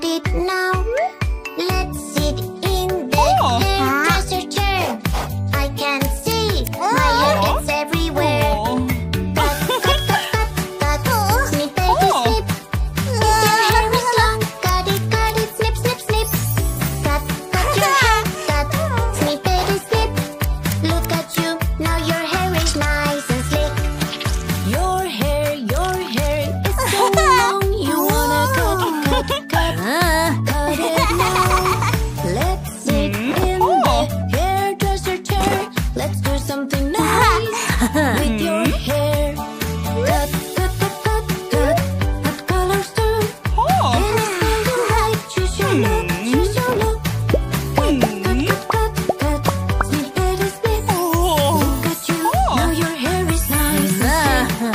got it now. Let's sit in the dresser chair. I can see my hair gets everywhere. Got snip, baby, snip. Your hair is long. Got it, snip, snip, snip. Got your hair. Got snip, baby, snip. Look at you, now your hair is nice and slick. Your hair is so long. You wanna cut it now. Let's sit in the hairdresser chair. Let's do something nice with your hair. Cut colors too. Anything you like, choose your look, choose your look. Cut, snip, baby, snip. Look at you, now your hair is nice and slick.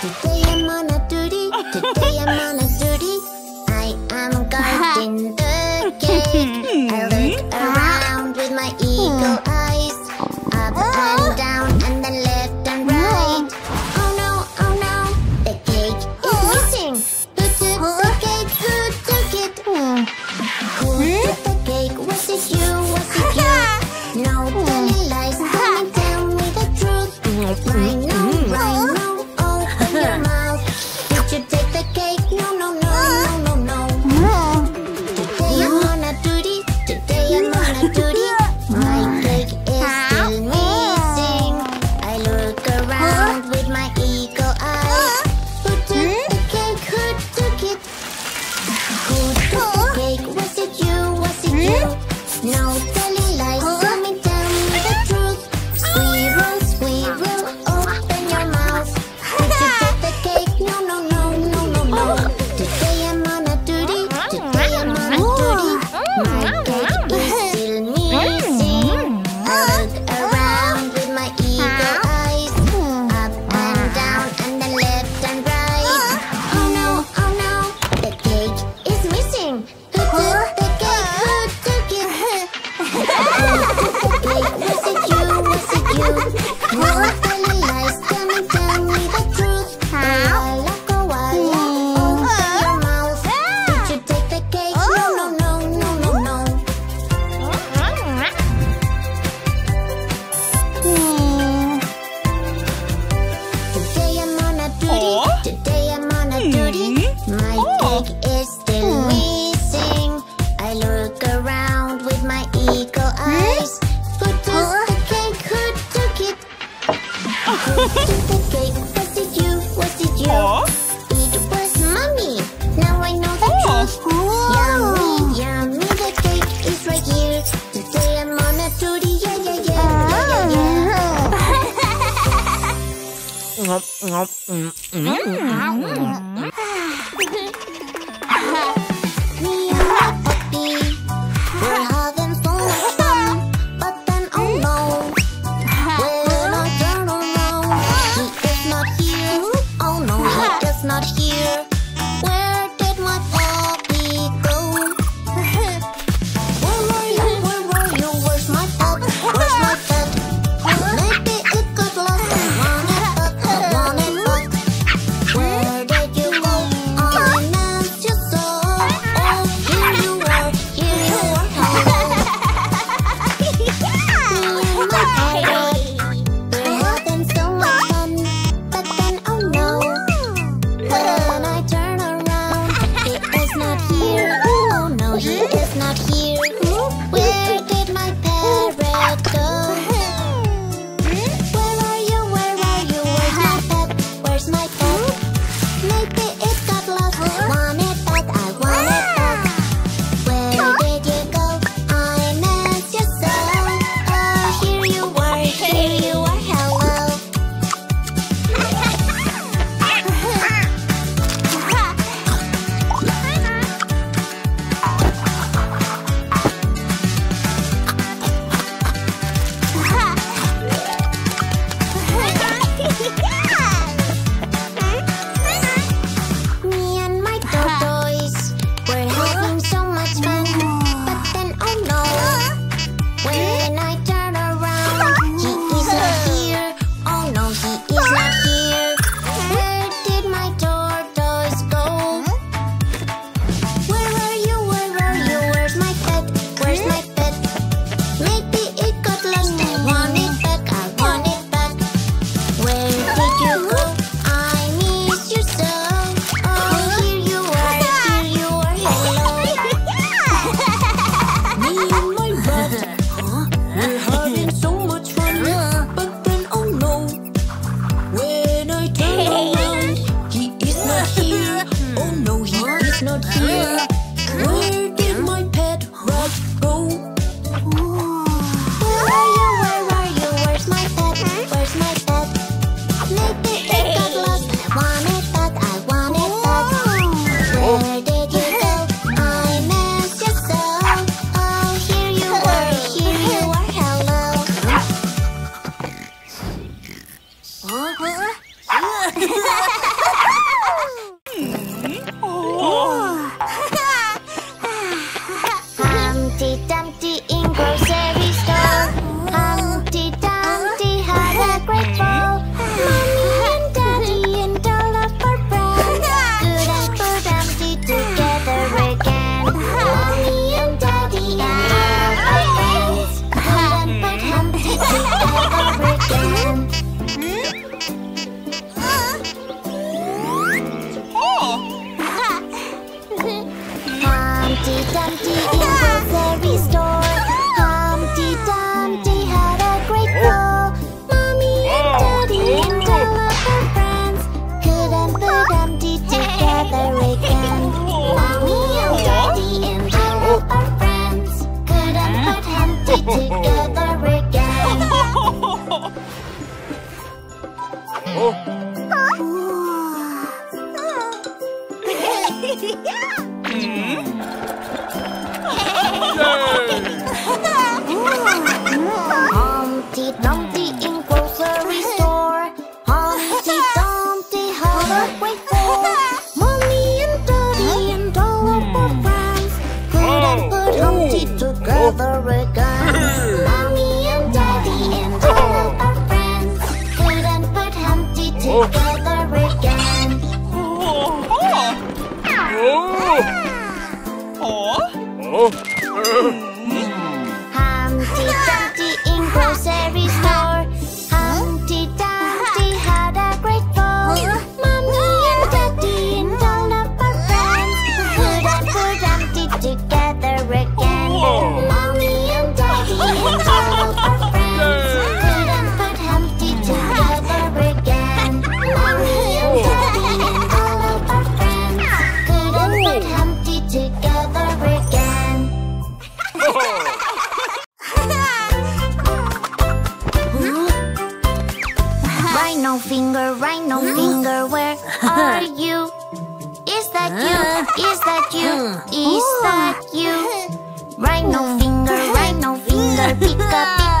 Today I'm on a duty. Today I'm on a duty. I am guarding the gate. I look around with my eagle eyes. Up and down and then left and right. Oh no, the cake is missing. Who took the cake? Who took it? Who took the cake? Was it you? Was it you? Nobody lies. Come and tell me the truth. Rhino, Rhino, open your mouth. Did you take the cake? No. Today I'm on a duty. Today I'm on a duty. My cake is still missing. I look around with my eagle eyes. Who took the cake? Who took it? Who took the cake? Was it you? Was it you? No telling lies. Come and tell me the truth. Squirrel, squirrel, open your mouth. Did you take the cake? No. Today I'm on a duty. Today I'm on a duty. My cake is still missing. I look around with my eagle eyes. Up and down and then left and right. Oh no, the cake is missing. Who took the cake? Who took it? Who took the cake? Was it you? Was it you? No telling lies. Come and tell me the truth. Koala, koala, open your mouth. Did you take the cake? No. Today I'm on a duty. Today I'm on a duty. My cake is still missing. I look around with my eagle eyes. Who took the cake? Who took it? Who took the cake? Was it you? Was it you? It was mommy. Now I know the truth. Yummy, the cake is right here. Today I'm on a duty. Me and my puppy, we're having so much fun. But then, oh no, when I turn around, he is not here. Oh no, he is not here. Where did my puppy go? Where were you? Where were you? Where's my pup? Where's my pet? Maybe it could last. I want it back. Where did you go? I meant you so. Oh, here you are. Here you are. Me and my puppy, we're having so much fun. But then, oh no, when I turn around, he is not here. Oh no, he is not here. Where did my parrot go? Where are you? Where are you? Where's my pet? Where's my pet? Maybe it got lost. Want it back? I want it back. Where did you go? I missed you so. Oh, here you are. Here you are. Hello. together again. Humpty Dumpty in grocery store. Humpty Dumpty held a great fall. Mommy and Daddy and all of her friends couldn't put Humpty together again. Mommy and Daddy and all of her friends couldn't put Humpty together again. Humpty Dumpty in grocery store. Humpty Dumpty had a great fall. Mommy and Daddy and all of her friends couldn't put Humpty together again. Mommy and Daddy and all of her friends couldn't put Humpty together again. Mommy and Daddy and all of her friends couldn't put Humpty together again. Rhino finger, where are you? Is that you? Is that you? Is that you? Rhino finger, pick up.